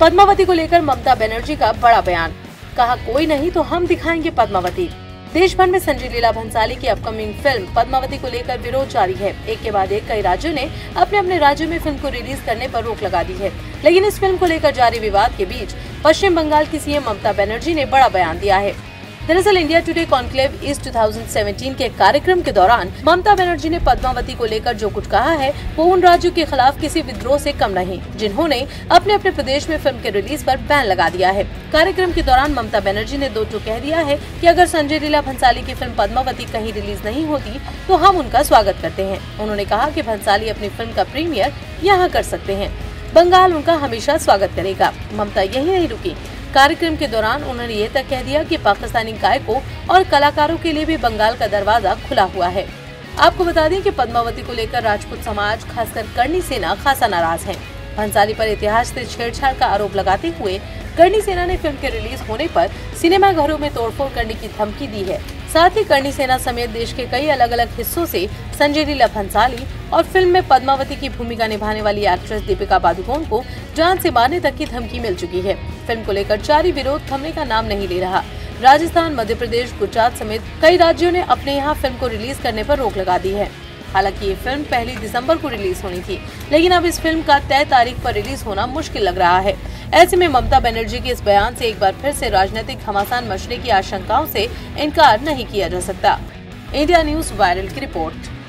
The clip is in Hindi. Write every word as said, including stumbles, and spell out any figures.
पद्मावती को लेकर ममता बनर्जी का बड़ा बयान, कहा कोई नहीं तो हम दिखाएंगे पद्मावती। देश भर में संजय लीला भंसाली की अपकमिंग फिल्म पद्मावती को लेकर विरोध जारी है। एक के बाद एक कई राज्यों ने अपने अपने राज्यों में फिल्म को रिलीज करने पर रोक लगा दी है, लेकिन इस फिल्म को लेकर जारी विवाद के बीच पश्चिम बंगाल की सीएम ममता बनर्जी ने बड़ा बयान दिया है। दरअसल इंडिया टुडे कॉन्क्लेव इस दो हज़ार सत्रह के कार्यक्रम के दौरान ममता बनर्जी ने पद्मावती को लेकर जो कुछ कहा है वो उन राज्यों के खिलाफ किसी विद्रोह से कम नहीं, जिन्होंने अपने अपने प्रदेश में फिल्म के रिलीज पर बैन लगा दिया है। कार्यक्रम के दौरान ममता बनर्जी ने दो तो कह दिया है कि अगर संजय लीला भंसाली की फिल्म पद्मावती कहीं रिलीज नहीं होती तो हम उनका स्वागत करते हैं। उन्होंने कहा कि भंसाली अपनी फिल्म का प्रीमियर यहाँ कर सकते हैं, बंगाल उनका हमेशा स्वागत करेगा। ममता यही नहीं रुकी, कार्यक्रम के दौरान उन्होंने ये तक कह दिया कि पाकिस्तानी गायकों और कलाकारों के लिए भी बंगाल का दरवाजा खुला हुआ है। आपको बता दें कि पद्मावती को लेकर राजपूत समाज, खासकर कर्णी सेना, खासा नाराज है। भंसाली पर इतिहास से छेड़छाड़ का आरोप लगाते हुए कर्णी सेना ने फिल्म के रिलीज होने पर सिनेमाघरों में तोड़फोड़ करने की धमकी दी है। साथ ही कर्णी सेना समेत देश के कई अलग अलग हिस्सों से संजय लीला भंसाली और फिल्म में पद्मावती की भूमिका निभाने वाली एक्ट्रेस दीपिका पादुकोण को जान से मारने तक की धमकी मिल चुकी है। फिल्म को लेकर जारी विरोध थमने का नाम नहीं ले रहा। राजस्थान, मध्य प्रदेश, गुजरात समेत कई राज्यों ने अपने यहाँ फिल्म को रिलीज करने पर रोक लगा दी है। हालांकि ये फिल्म पहली दिसंबर को रिलीज होनी थी, लेकिन अब इस फिल्म का तय तारीख पर रिलीज होना मुश्किल लग रहा है। ऐसे में ममता बनर्जी के इस बयान से एक बार फिर से राजनीतिक घमासान मचने की आशंकाओं से इनकार नहीं किया जा सकता। इंडिया न्यूज वायरल की रिपोर्ट।